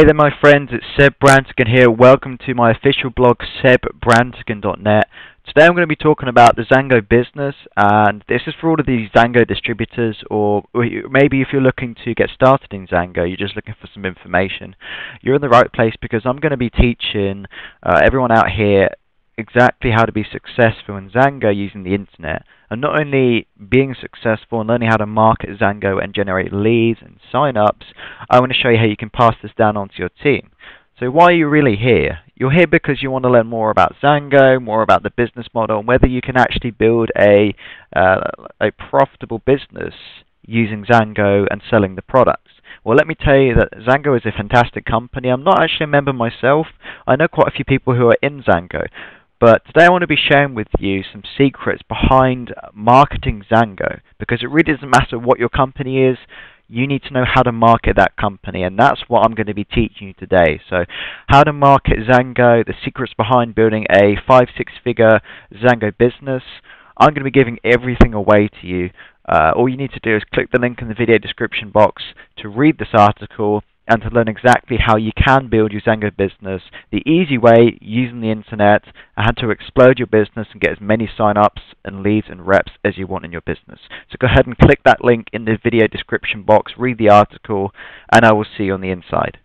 Hey there my friends, it's Seb Brantigan here. Welcome to my official blog, sebbrantigan.net. Today I'm going to be talking about the XanGo business, and this is for all of the XanGo distributors, or maybe if you're looking to get started in XanGo, you're just looking for some information. You're in the right place because I'm going to be teaching everyone out here exactly how to be successful in XanGo using the internet, and not only being successful and learning how to market XanGo and generate leads and sign-ups. I want to show you how you can pass this down onto your team. So why are you really here? You're here because you want to learn more about XanGo, more about the business model, and whether you can actually build a profitable business using XanGo and selling the products. Well, let me tell you that XanGo is a fantastic company. I'm not actually a member myself. I know quite a few people who are in XanGo. But today I want to be sharing with you some secrets behind marketing XanGo, because it really doesn't matter what your company is, you need to know how to market that company, and that's what I'm going to be teaching you today. So how to market XanGo, the secrets behind building a 5-6 figure XanGo business. I'm going to be giving everything away to you. All you need to do is click the link in the video description box to read this article and to learn exactly how you can build your XanGo business the easy way using the internet, and how to explode your business and get as many sign-ups and leads and reps as you want in your business. So go ahead and click that link in the video description box, read the article, and I will see you on the inside.